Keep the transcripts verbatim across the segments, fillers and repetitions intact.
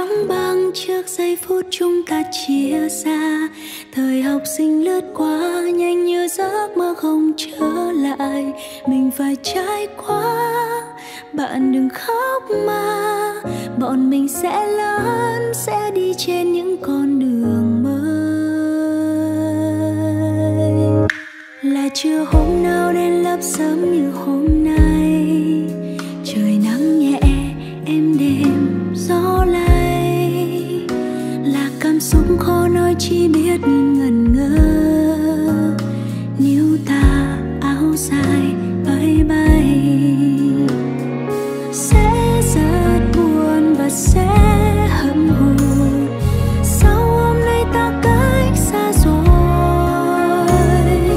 đóng băng trước giây phút chúng ta chia xa. Thời học sinh lướt qua nhanh như giấc mơ không trở lại. Mình phải trải qua, bạn đừng khóc mà. Bọn mình sẽ lớn, sẽ đi trên những con đường mới. Là chưa hôm nào đến lớp sớm như hôm nay. Trời nắng nhẹ, em đêm gió lay. Là cảm xúc khó nói chỉ biết ngẩn ngơ. Níu ta áo dài bay bay. Sẽ rất buồn và sẽ hậm hụt. Sao hôm nay ta cách xa rồi?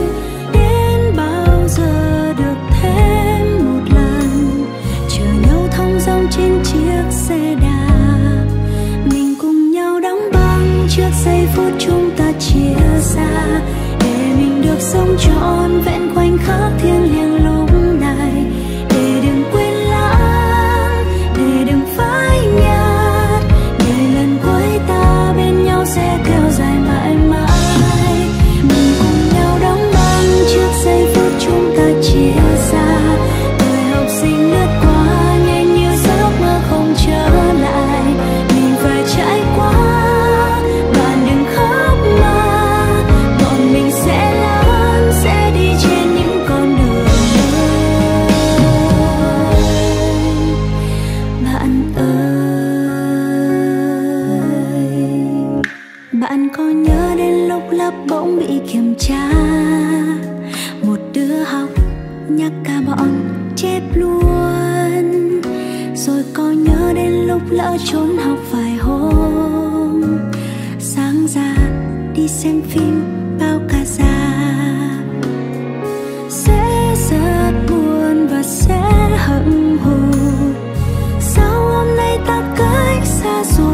Đến bao giờ được thêm một lần? Chờ nhau thông dong trên chiếc xe đạp. Mình cùng nhau đóng băng trước giây phút chúng ta chia xa. Để mình được sống trọn vẹn khoảnh khắc thiêng liêng lúc này. Để đừng quên sẽ kéo dài mãi mãi. Mình cùng nhau đóng băng trước giây phút chúng ta chia xa. Thời học sinh lướt qua nhanh như giấc mơ không trở lại. Mình phải trải qua, bạn đừng khóc mà. Bọn mình sẽ lớn, sẽ đi trên những con đường mới. Bạn ơi, bạn có nhớ đến lúc lớp bỗng bị kiểm tra? Một đứa học nhắc cả bọn chép luôn. Rồi có nhớ đến lúc lỡ trốn học vài hôm? Sáng ra đi xem phim bao ca già. Sẽ rất buồn và sẽ hậm hụt. Sao hôm nay ta cách xa rồi?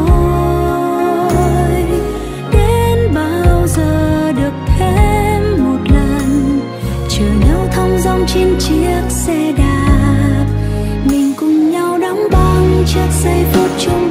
Trên chiếc xe đạp, mình cùng nhau đóng băng trước giây phút chung.